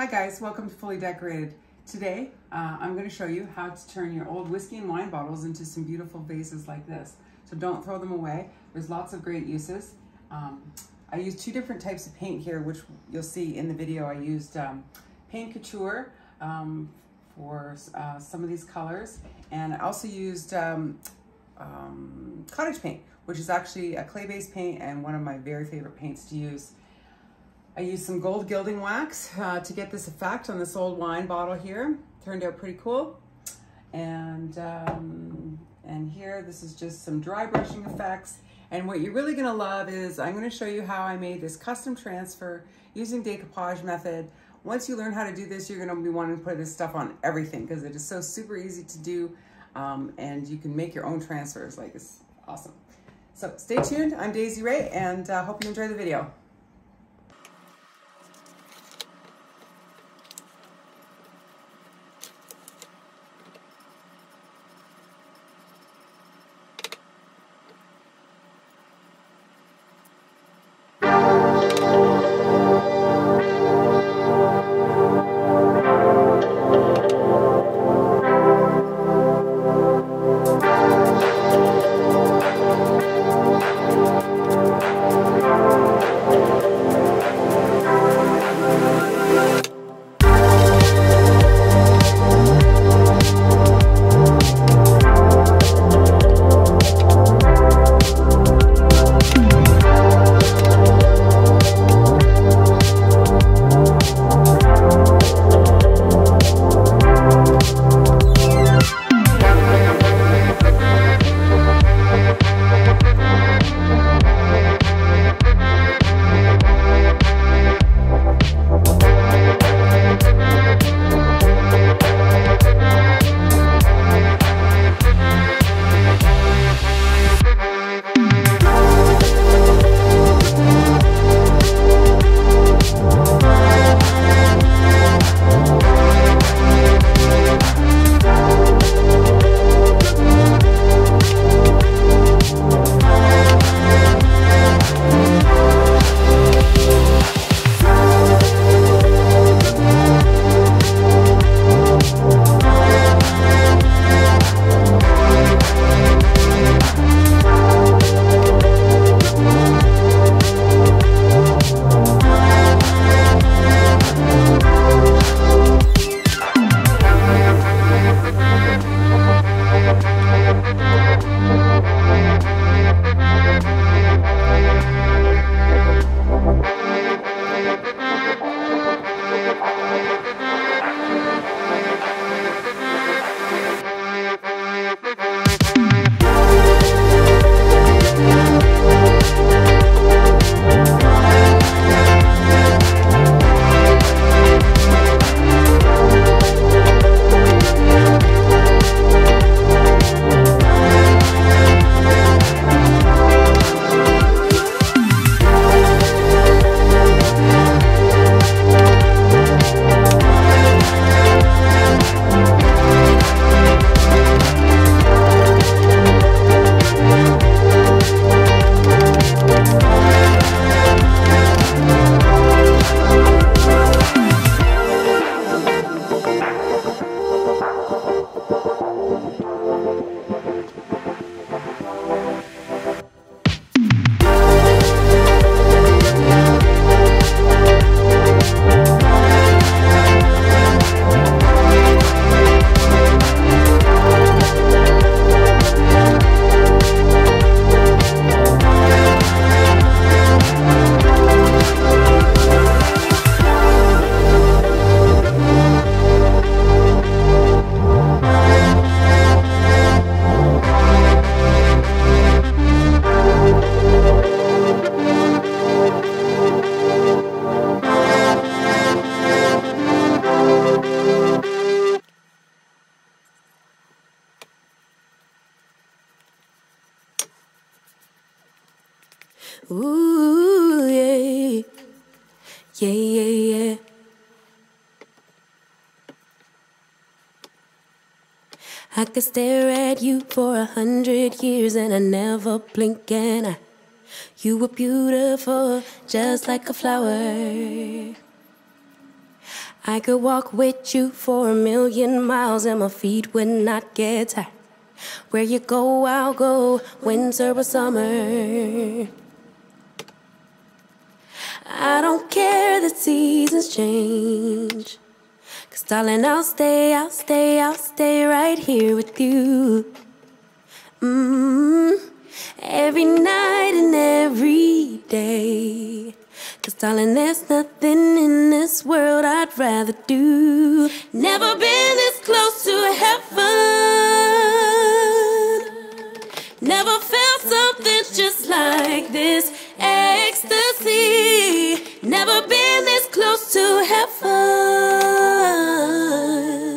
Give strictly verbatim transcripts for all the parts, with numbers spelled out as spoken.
Hi guys, welcome to Fully Decorated. Today, uh, I'm gonna show you how to turn your old whiskey and wine bottles into some beautiful vases like this. So don't throw them away. There's lots of great uses. Um, I used two different types of paint here, which you'll see in the video. I used um, Paint Couture um, for uh, some of these colors. And I also used um, um, Cottage Paint, which is actually a clay-based paint and one of my very favorite paints to use. I used some gold gilding wax uh, to get this effect on this old wine bottle here. Turned out pretty cool. And, um, and here, this is just some dry brushing effects. And what you're really gonna love is, I'm gonna show you how I made this custom transfer using decoupage method. Once you learn how to do this, you're gonna be wanting to put this stuff on everything because it is so super easy to do. Um, and you can make your own transfers, like it's awesome. So stay tuned, I'm Daisy Ray, and I uh, hope you enjoy the video. Ooh, yeah, yeah, yeah, yeah. I could stare at you for a hundred years and I never blink, and I, you were beautiful, just like a flower. I could walk with you for a million miles and my feet would not get tired. Where you go, I'll go, winter or summer. I don't care that seasons change, 'cause darling, I'll stay, I'll stay, I'll stay right here with you. Mm-hmm. Every night and every day, 'cause darling, there's nothing in this world I'd rather do. Never been this close to heaven, never felt something just like this. Ecstasy, never been this close to heaven.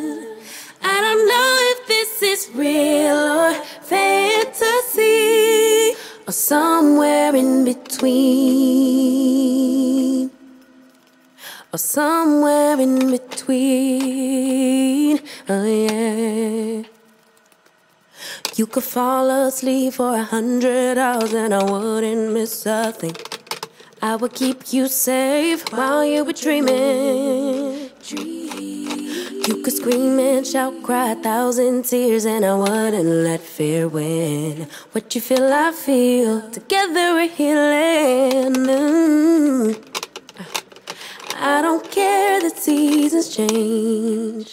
I don't know if this is real or fantasy, or somewhere in between, or somewhere in between. Oh yeah. You could fall asleep for a hundred hours and I wouldn't miss a thing. I would keep you safe while you were dreaming. You could scream and shout, cry a thousand tears, and I wouldn't let fear win. What you feel, I feel. Together we're healing. Mm. I don't care that seasons change,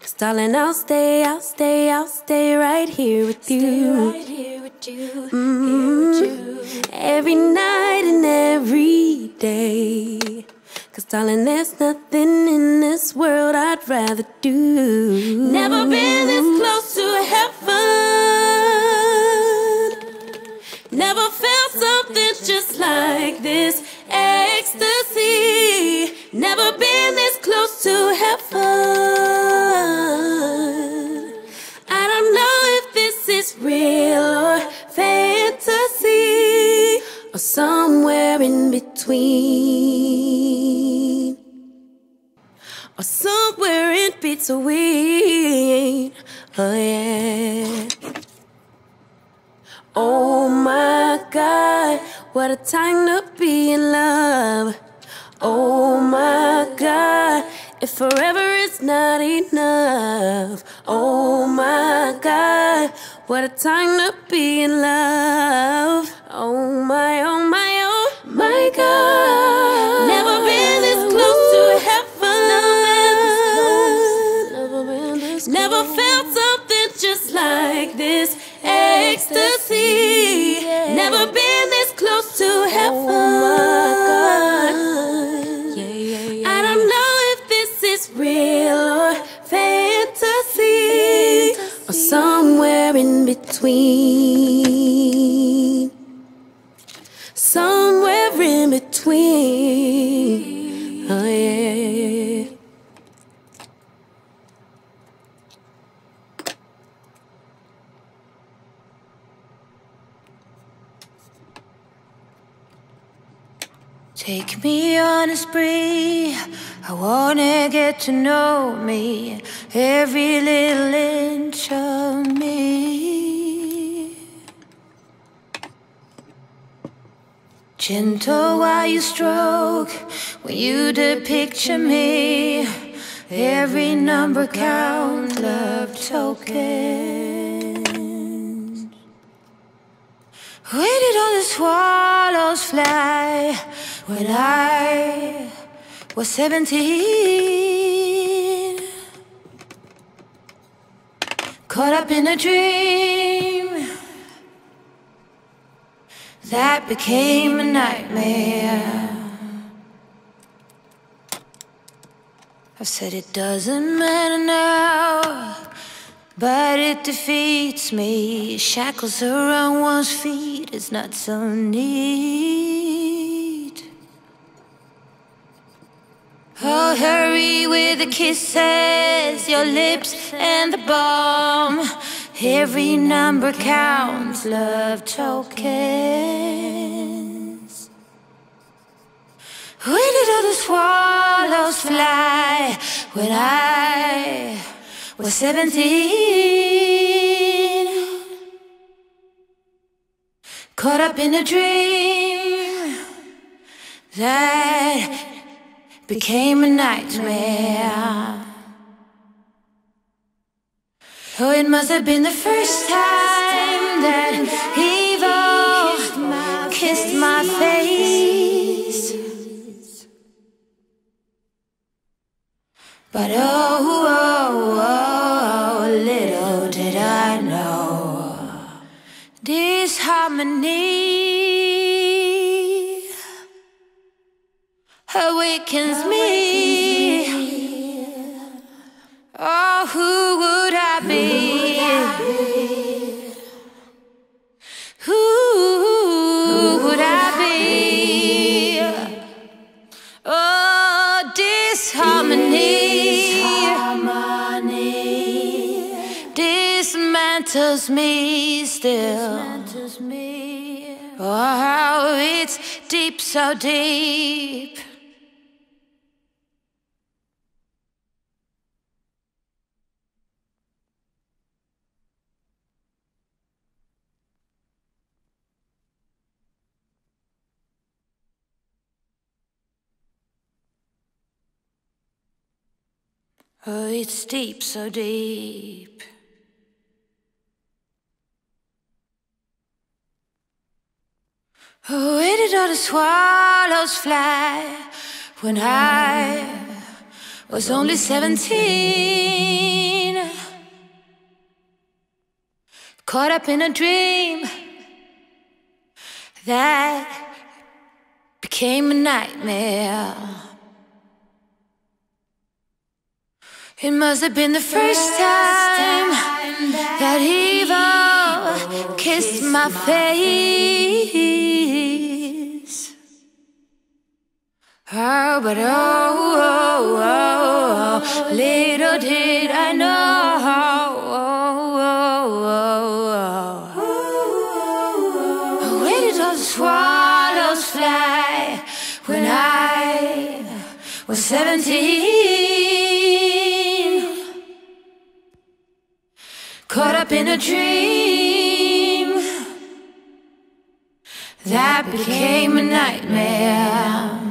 'cause darling, I'll stay, I'll stay, I'll stay right here with you. Stay right here with you, mm-hmm. Here with you. Every night and every day, 'cause darling, there's nothing in this world I'd rather do. Never been this close to heaven, never felt something just like this. Ecstasy, never been this close to heaven. I don't know if this is real or fantasy, or somewhere in between, or somewhere in between. Oh yeah. Oh my God, what a time to be in love. Oh my God, if forever is not enough. Oh my God, what a time to be in love. Oh my, oh my, oh my God. Never been this close to heaven, never felt something just like this. Ecstasy, never been this close to heaven. Oh my God. Yeah, yeah, yeah. I don't know if this is real or fantasy, fantasy, or somewhere in between, somewhere in between. Oh yeah, yeah, yeah, yeah. Take me on a spree, I wanna get to know me, every little inch of me. Gentle while you stroke, when you depict me, every number count, love tokens. Where did all the swallows fly? When I was seventeen, caught up in a dream that became a nightmare. I've said it doesn't matter now, but it defeats me. Shackles around one's feet is not so neat. Oh, hurry with the kisses, your lips and the balm. Every number counts, love tokens. Where did all the swallows fly? When I was seventeen, caught up in a dream that became a nightmare. Oh, it must have been the first time that evil kissed my face. But oh, oh, oh, little did I know disharmony awakens me. Oh, who would I be? Who would I be? Oh, disharmony dismantles me still. Oh, it's deep, so deep. Oh, it's deep, so deep. Oh, where did all the swallows fly when I was only seventeen? Caught up in a dream that became a nightmare. It must have been the first time that evil kissed my face. Oh, but oh, oh, oh, oh, little did I know. Oh, oh, oh, oh. Where did all the swallows fly when I was seventeen? Caught up in a dream that became a nightmare.